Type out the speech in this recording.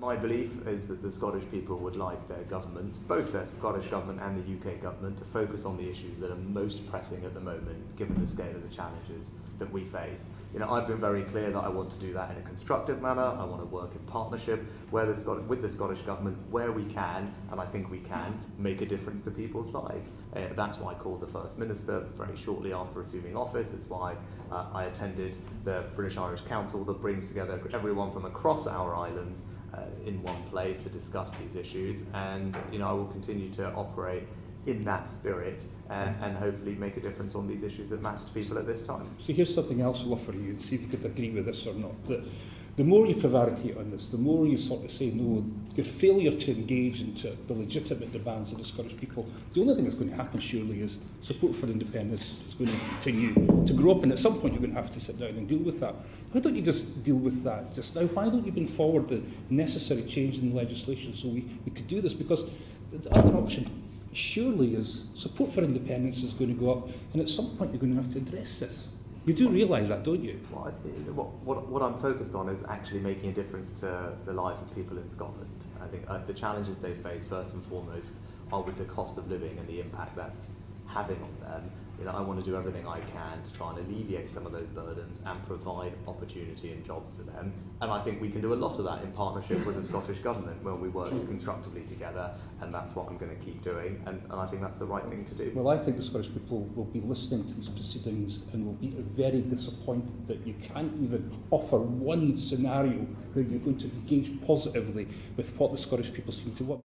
My belief is that the Scottish people would like their governments, both their Scottish government and the UK government, to focus on the issues that are most pressing at the moment, given the scale of the challenges that we face. You know, I've been very clear that I want to do that in a constructive manner. I want to work in partnership with the Scottish government where we can, and I think we can, make a difference to people's lives. That's why I called the First Minister very shortly after assuming office. It's why I attended the British Irish Council that brings together everyone from across our islands in one place to discuss these issues, and you know, I will continue to operate in that spirit and hopefully make a difference on these issues that matter to people at this time. So here's something else I'll offer you and see if you could agree with this or not. The more you prevaricate on this, the more you sort of say no, your failure to engage into the legitimate demands of the Scottish people, the only thing that's going to happen surely is support for independence is going to continue to grow up, and at some point you're going to have to sit down and deal with that. Why don't you just deal with that just now? Why don't you bring forward the necessary change in the legislation so we could do this? Because the other option surely is support for independence is going to go up, and at some point you're going to have to address this. You do realise that, don't you? Well, what I'm focused on is actually making a difference to the lives of people in Scotland. I think the challenges they face, first and foremost, are with the cost of living and the impact that's having on them. You know, I want to do everything I can to try and alleviate some of those burdens and provide opportunity and jobs for them. And I think we can do a lot of that in partnership with the Scottish Government when we work constructively together, and that's what I'm going to keep doing, and I think that's the right thing to do. Well, I think the Scottish people will be listening to these proceedings and will be very disappointed that you can't even offer one scenario where you're going to engage positively with what the Scottish people seem to want.